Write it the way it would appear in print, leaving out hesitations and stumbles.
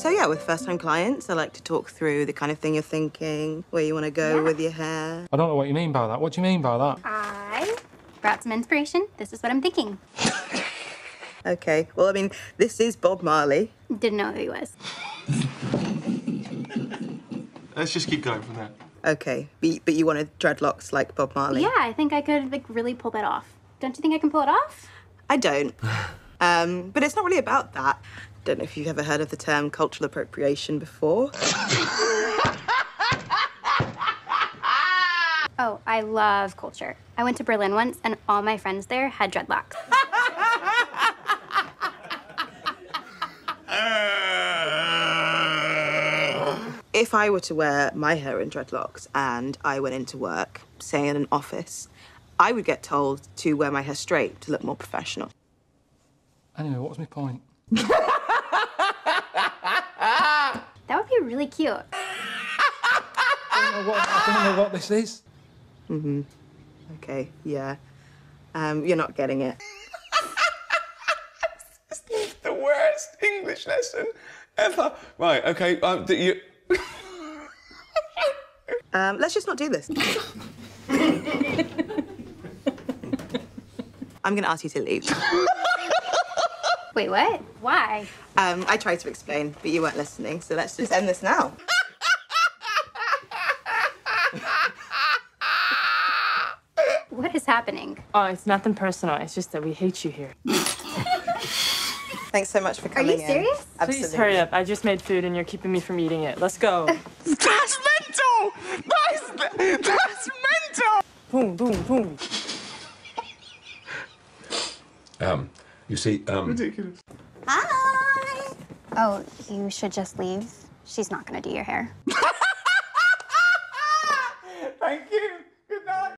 So yeah, with first-time clients, I like to talk through the kind of thing you're thinking, where you want to go with your hair. I don't know what you mean by that. What do you mean by that? I brought some inspiration. This is what I'm thinking. Okay. Well, I mean, this is Bob Marley. Didn't know who he was. Let's just keep going from there. Okay. But you wanted dreadlocks like Bob Marley? Yeah, I think I could, like, really pull that off. Don't you think I can pull it off? I don't. But it's not really about that. Don't know if you've ever heard of the term cultural appropriation before. Oh, I love culture. I went to Berlin once, and all my friends there had dreadlocks. If I were to wear my hair in dreadlocks and I went into work, say in an office, I would get told to wear my hair straight to look more professional. Anyway, what was my point? That would be really cute. I don't know what this is. Mm-hmm. Okay, yeah. You're not getting it. This is the worst English lesson ever. Right, okay, let's just not do this. I'm going to ask you to leave. Wait, what? Why? I tried to explain, but you weren't listening, so let's just end this now. What is happening? Oh, it's nothing personal. It's just that we hate you here. Thanks so much for coming in. Are you serious? Absolutely. Please hurry up. I just made food and you're keeping me from eating it. Let's go. That's mental! That's mental! Boom, boom, boom. You see, Ridiculous. Hi! Oh, you should just leave. She's not gonna do your hair. Thank you. Good night.